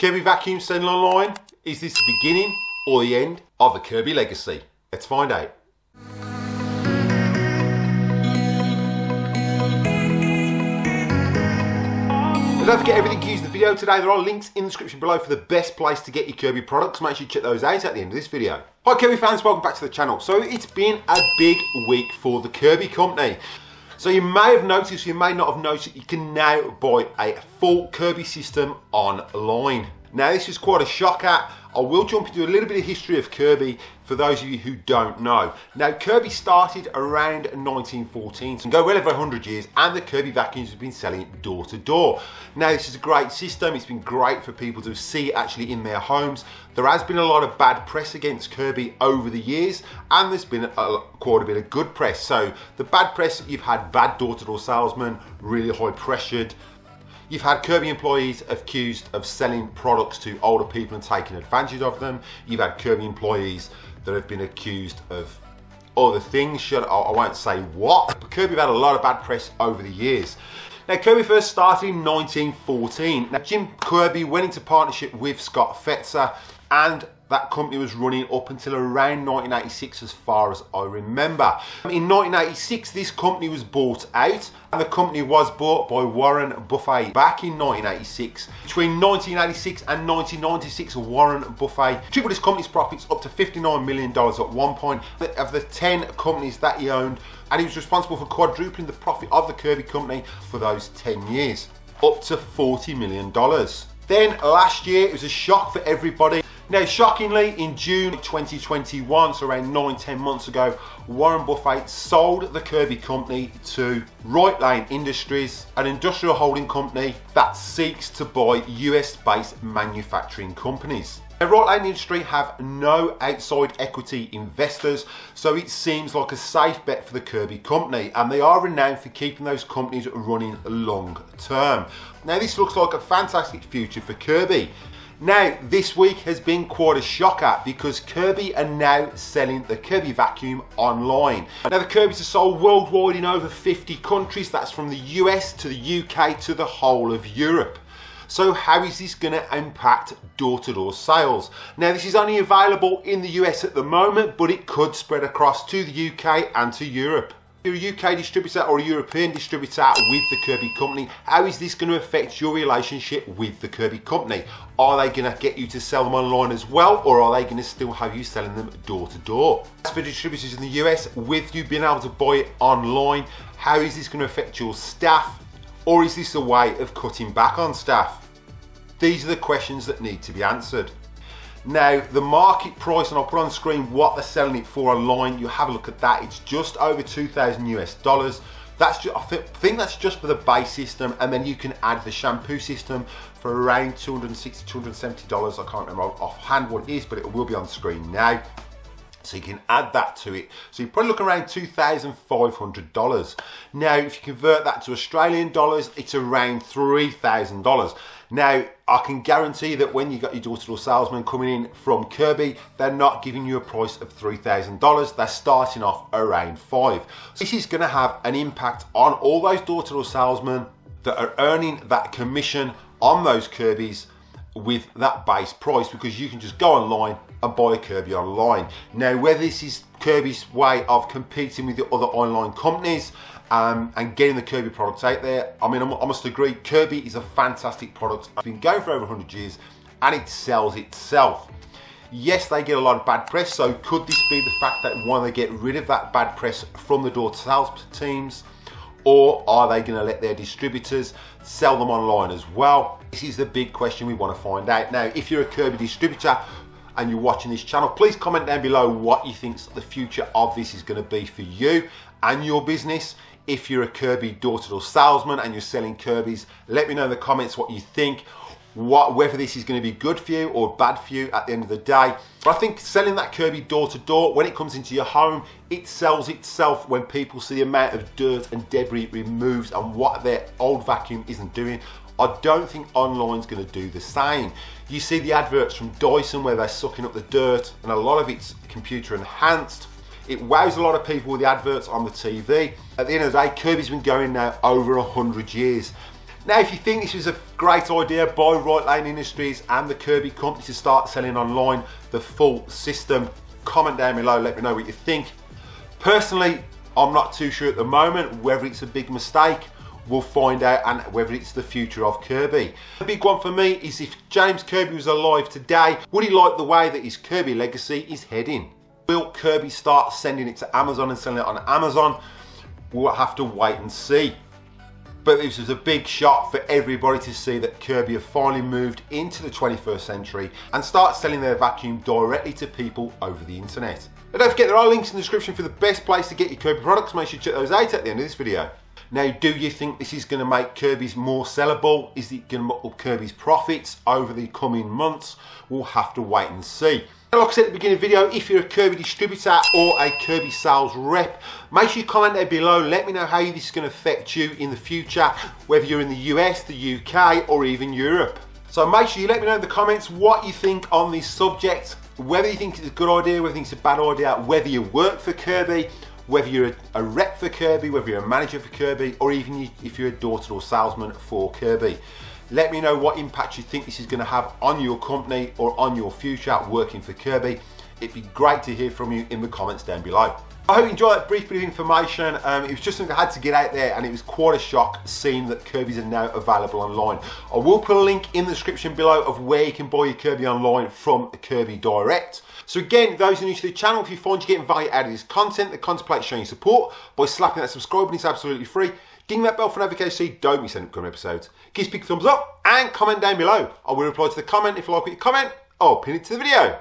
Kirby vacuum selling online, is this the beginning or the end of the Kirby legacy? Let's find out. Don't forget, everything used in the video today, there are links in the description below for the best place to get your Kirby products. Make sure you check those out at the end of this video. Hi Kirby fans, welcome back to the channel. So it's been a big week for the Kirby company. So you may have noticed, you may not have noticed, you can now buy a full Kirby system online. Now this is quite a shocker. I will jump into a little bit of history of Kirby for those of you who don't know. Now Kirby started around 1914, so go well over 100 years, and the Kirby vacuums have been selling door to door. Now this is a great system, it's been great for people to see actually in their homes. There has been a lot of bad press against Kirby over the years, and there's been quite a bit of good press. So the bad press, you've had bad door-to-door salesmen, really high pressured. You've had Kirby employees accused of selling products to older people and taking advantage of them. You've had Kirby employees that have been accused of other things. I won't say what, but Kirby have had a lot of bad press over the years. Now Kirby first started in 1914. Now Jim Kirby went into partnership with Scott Fetzer, and that company was running up until around 1986 as far as I remember. In 1986 this company was bought out, and the company was bought by Warren Buffett back in 1986. Between 1986 and 1996 Warren Buffett tripled his company's profits up to $59 million at one point. Of the 10 companies that he owned, and he was responsible for quadrupling the profit of the Kirby company for those 10 years, up to $40 million. Then last year it was a shock for everybody. Now shockingly, in June 2021, so around 9-10 months ago, Warren Buffett sold the Kirby company to Right Lane Industries, an industrial holding company that seeks to buy US-based manufacturing companies. Now Right Lane Industries have no outside equity investors, so it seems like a safe bet for the Kirby company, and they are renowned for keeping those companies running long term. Now this looks like a fantastic future for Kirby. Now, this week has been quite a shocker because Kirby are now selling the Kirby vacuum online. Now, the Kirbys are sold worldwide in over 50 countries. That's from the US to the UK to the whole of Europe. So how is this going to impact door-to-door sales? Now, this is only available in the US at the moment, but it could spread across to the UK and to Europe. If you're a UK distributor or a European distributor with the Kirby company, how is this going to affect your relationship with the Kirby company? Are they going to get you to sell them online as well, or are they going to still have you selling them door to door? As for distributors in the US, with you being able to buy it online, how is this going to affect your staff, or is this a way of cutting back on staff? These are the questions that need to be answered. Now the market price, and I'll put on screen what they're selling it for online, you have a look at that, it's just over $2,000 US. That's just, I think that's just for the base system, and then you can add the shampoo system for around $260–$270. I can't remember offhand what it is, but it will be on screen now. So you can add that to it. So you probably look around $2,500. Now, if you convert that to Australian dollars, it's around $3,000. Now, I can guarantee that when you got your door-to-door salesman coming in from Kirby, they're not giving you a price of $3,000. They're starting off around $5,000. So this is going to have an impact on all those door-to-door salesmen that are earning that commission on those Kirbys with that base price, because you can just go online and buy a Kirby online. Now, whether this is Kirby's way of competing with the other online companies and getting the Kirby products out there, I mean, I must agree, Kirby is a fantastic product. It's been going for over 100 years and it sells itself. Yes, they get a lot of bad press, so could this be the fact that why they get rid of that bad press from the door sales teams? Or are they going to let their distributors sell them online as well? This is the big question we want to find out. Now, if you're a Kirby distributor and you're watching this channel, please comment down below what you think the future of this is going to be for you and your business. If you're a Kirby door-to-door salesman and you're selling Kirbys, let me know in the comments what you think, whether this is going to be good for you or bad for you at the end of the day. But I think selling that Kirby door-to-door, when it comes into your home, it sells itself when people see the amount of dirt and debris it removes and what their old vacuum isn't doing. I don't think online's going to do the same. You see the adverts from Dyson where they're sucking up the dirt, and a lot of it's computer enhanced. It wows a lot of people with the adverts on the TV. At the end of the day, Kirby's been going now over 100 years. Now, if you think this was a great idea by Right Lane Industries and the Kirby company to start selling online the full system, comment down below, let me know what you think. Personally, I'm not too sure at the moment whether it's a big mistake. We'll find out, and whether it's the future of Kirby. The big one for me is, if James Kirby was alive today, would he like the way that his Kirby legacy is heading? Will Kirby start sending it to Amazon and selling it on Amazon? We'll have to wait and see. But this was a big shot for everybody to see that Kirby have finally moved into the 21st century and start selling their vacuum directly to people over the internet. But don't forget, there are links in the description for the best place to get your Kirby products. Make sure you check those out at the end of this video. Now, do you think this is going to make Kirby's more sellable? Is it going to up Kirby's profits over the coming months? We'll have to wait and see. Now, like I said at the beginning of the video, if you're a Kirby distributor or a Kirby sales rep, make sure you comment down below. Let me know how this is going to affect you in the future, whether you're in the US, the UK, or even Europe. So make sure you let me know in the comments what you think on this subject, whether you think it's a good idea, whether you think it's a bad idea, whether you work for Kirby, whether you're a rep for Kirby, whether you're a manager for Kirby, or even if you're a daughter or salesman for Kirby. Let me know what impact you think this is going to have on your company or on your future working for Kirby. It'd be great to hear from you in the comments down below. I hope you enjoyed that brief bit of information. It was just something I had to get out there, and it was quite a shock seeing that Kirby's are now available online. I will put a link in the description below of where you can buy your Kirby online from Kirby Direct. So again, those new to the channel, if you find you're getting value out of this content, then contemplate showing your support by slapping that subscribe button. It's absolutely free. Ding that bell for notification so you don't miss any upcoming episodes. Give us a big thumbs up and comment down below. I will reply to the comment if you like what you comment. I'll pin it to the video.